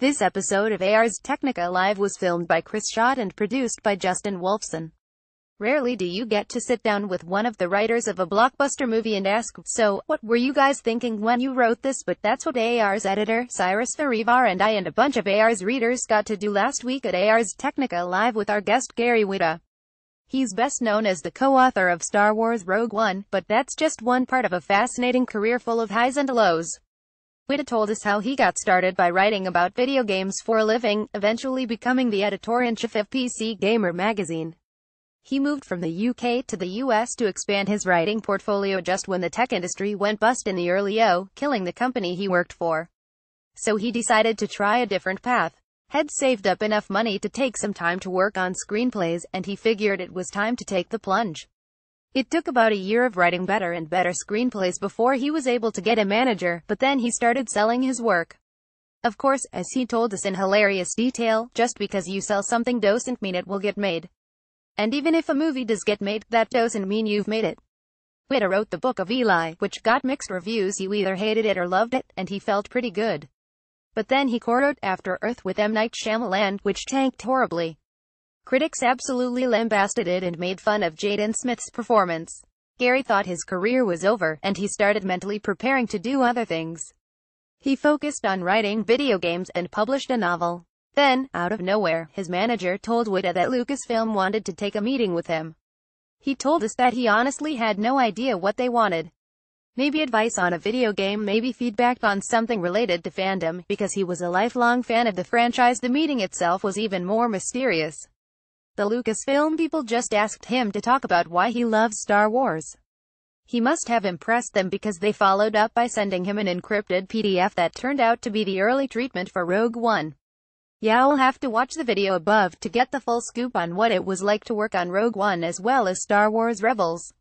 This episode of Ars Technica Live was filmed by Chris Schott and produced by Justin Wolfson. Rarely do you get to sit down with one of the writers of a blockbuster movie and ask, "So, what were you guys thinking when you wrote this?" But that's what AR's editor, Cyrus Farivar, and I and a bunch of AR's readers got to do last week at Ars Technica Live with our guest Gary Whitta. He's best known as the co-author of Star Wars Rogue One, but that's just one part of a fascinating career full of highs and lows. Whitta told us how he got started by writing about video games for a living, eventually becoming the editor-in-chief of PC Gamer magazine. He moved from the UK to the US to expand his writing portfolio just when the tech industry went bust in the early '00s, killing the company he worked for. So he decided to try a different path. Had saved up enough money to take some time to work on screenplays, and he figured it was time to take the plunge. It took about a year of writing better and better screenplays before he was able to get a manager, but then he started selling his work. Of course, as he told us in hilarious detail, just because you sell something doesn't mean it will get made. And even if a movie does get made, that doesn't mean you've made it. Whitta wrote The Book of Eli, which got mixed reviews. You either hated it or loved it, and he felt pretty good. But then he co-wrote After Earth with M. Night Shyamalan, which tanked horribly. Critics absolutely lambasted it and made fun of Jaden Smith's performance. Gary thought his career was over, and he started mentally preparing to do other things. He focused on writing video games and published a novel. Then, out of nowhere, his manager told Whitta that Lucasfilm wanted to take a meeting with him. He told us that he honestly had no idea what they wanted. Maybe advice on a video game, maybe feedback on something related to fandom, because he was a lifelong fan of the franchise. The meeting itself was even more mysterious. The Lucasfilm people just asked him to talk about why he loves Star Wars. He must have impressed them because they followed up by sending him an encrypted PDF that turned out to be the early treatment for Rogue One. Yeah, I'll have to watch the video above to get the full scoop on what it was like to work on Rogue One as well as Star Wars Rebels.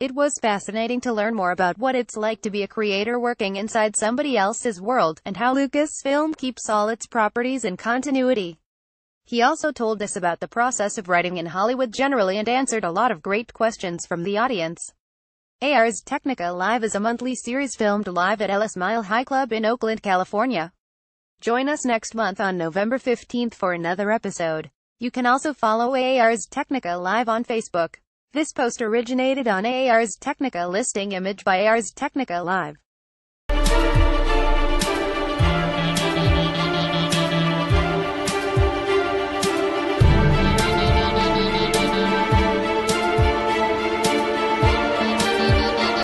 It was fascinating to learn more about what it's like to be a creator working inside somebody else's world, and how Lucasfilm keeps all its properties in continuity. He also told us about the process of writing in Hollywood generally and answered a lot of great questions from the audience. Ars Technica Live is a monthly series filmed live at Ellis Mile High Club in Oakland, California. Join us next month on November 15th for another episode. You can also follow Ars Technica Live on Facebook. This post originated on Ars Technica listing image by Ars Technica Live.